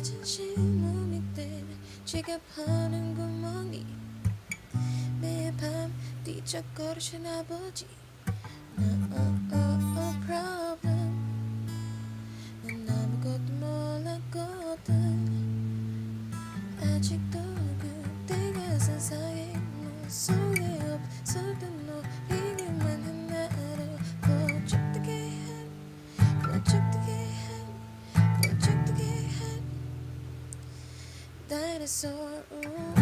자존심을 믿듯 지갑하는 구멍이 매일 밤 뒤척거리신 아버지 No problem 난 아무것도 몰랐거든 아직도 그때가 세상에 너 속에 없을 듯 너에게만 한 나를 Dinosaur.